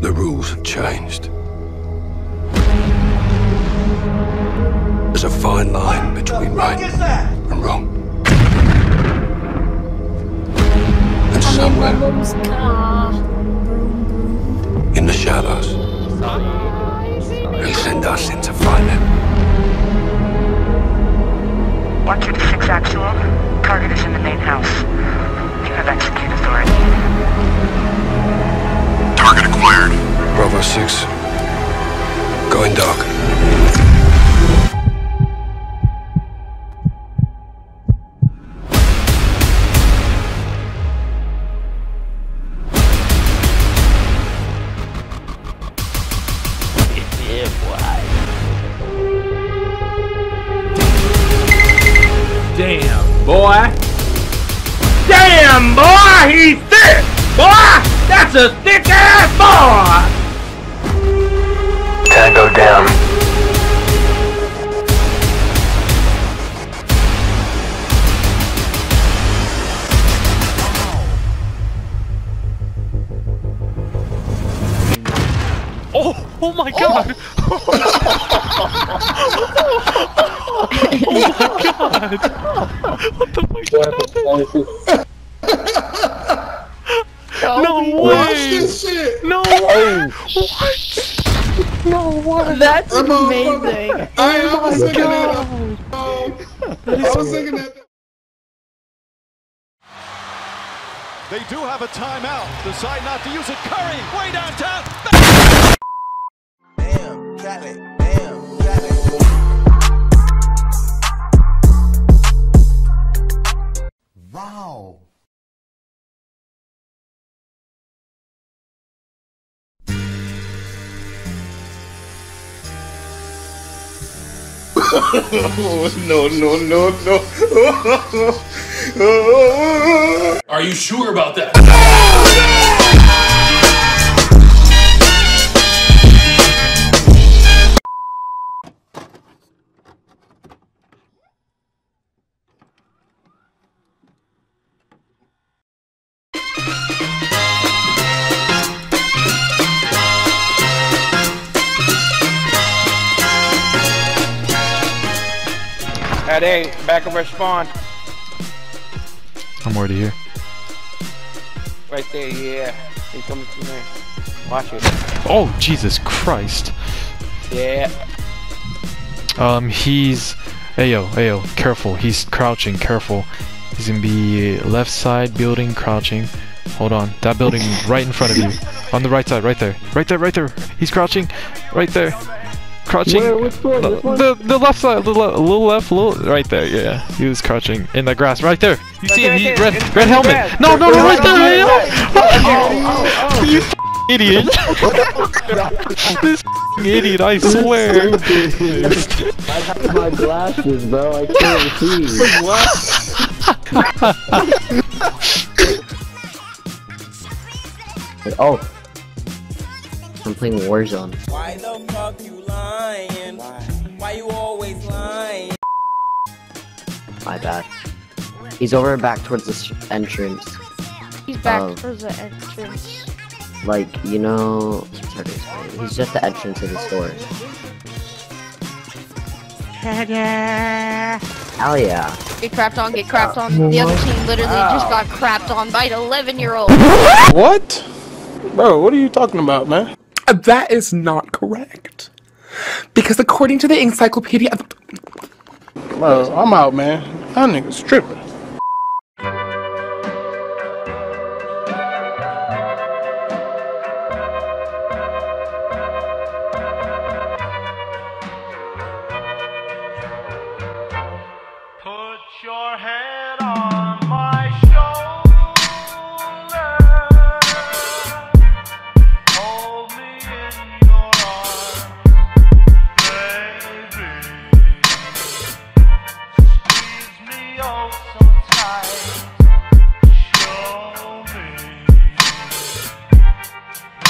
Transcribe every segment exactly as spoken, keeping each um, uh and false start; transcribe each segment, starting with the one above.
The rules have changed. There's a fine line between right and wrong. And somewhere in the shadows, they'll send us in to find them. one two six actual. Target is in the main house. You have execute authority. Target acquired. Bravo six. Going dark. Damn, boy. Damn, boy, he's thick, boy. That's a thick ass boy. Tango down. Oh, oh my god. Oh my god! What the fuck just happened? No way! Watch this shit! No way! What? No way! That's amazing! I, I was thinking that. I was thinking that. They do have a timeout. Decide not to use it. Curry, way downtown. Damn, Cali. Wow. No, no, no, no. Are you sure about that? At A, back over spawn. I'm already here. Right there, yeah. He's coming from there. Watch it. Oh, Jesus Christ. Yeah. Um, he's... Ayo, ayo, careful. He's crouching, careful. He's gonna be left side, building, crouching. Hold on. That building right in front of you. On the right side, right there. Right there, right there. He's crouching. Right there. Crouching. Where, which one, which one? The the left side, the le little left, little right there. Yeah, he was crouching in the grass right there. You see him? He, red red helmet. No, no, no, right there. Oh, you f***ing idiot! This f***ing idiot, I swear. I have my glasses, bro. I can't see. What? Oh. I'm playing Warzone. Why the fuck you lying? Why? Why you always lying? My bad. He's over back towards the entrance. He's back um, towards the entrance. Like, you know... He's just the entrance of the store. Hell yeah! Hell yeah. Get crapped on, get crapped on. What? The other team literally wow. just got crapped on by an eleven year old. What? Bro, what are you talking about, man? That is not correct. Because according to the encyclopedia of... Bro, I'm out, man. That nigga's tripping. Put your head on my shoulder.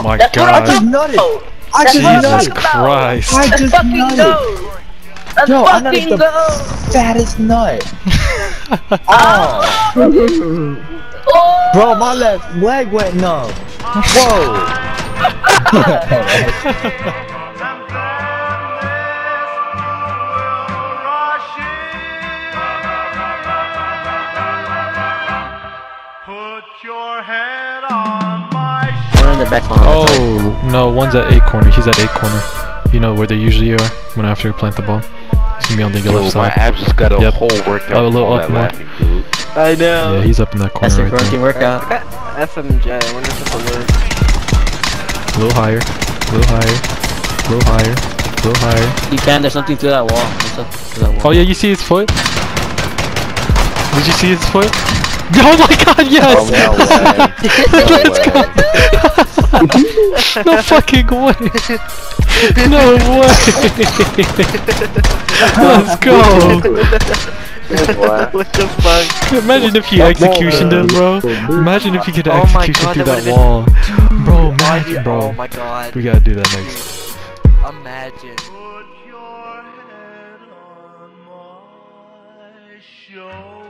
Oh my that's god. What I'm I just nutted. I that's just Jesus Christ. I just fucking nutted. Go. Let's Yo, fucking I nutted the fattest nut. Oh. Oh. Bro, my left leg went numb. Whoa. Oh no, one's at eight corner. He's at eight corner. You know where they usually are when after you plant the ball. He's gonna be on the left Yo, side. My abs just got a yep. whole workout. Oh, a little up more. I know. Yeah, he's up in that corner. That's a right there. Workout. I got F M J. I wonder if it's a word. A little higher. A little higher. A little higher. A little higher. You can. There's nothing through that wall. Through that wall. Oh yeah, you see his foot? Did you see his foot? Oh my god, yes! Oh, no Let's way. Go! No fucking way! No way! Let's go! What the fuck? Imagine if you executioned him, bro. Imagine if you could oh execution god, through that, that wall. Been... Bro, imagine, bro. Oh my god. We gotta do that next. Imagine. Put your head on my shoulder.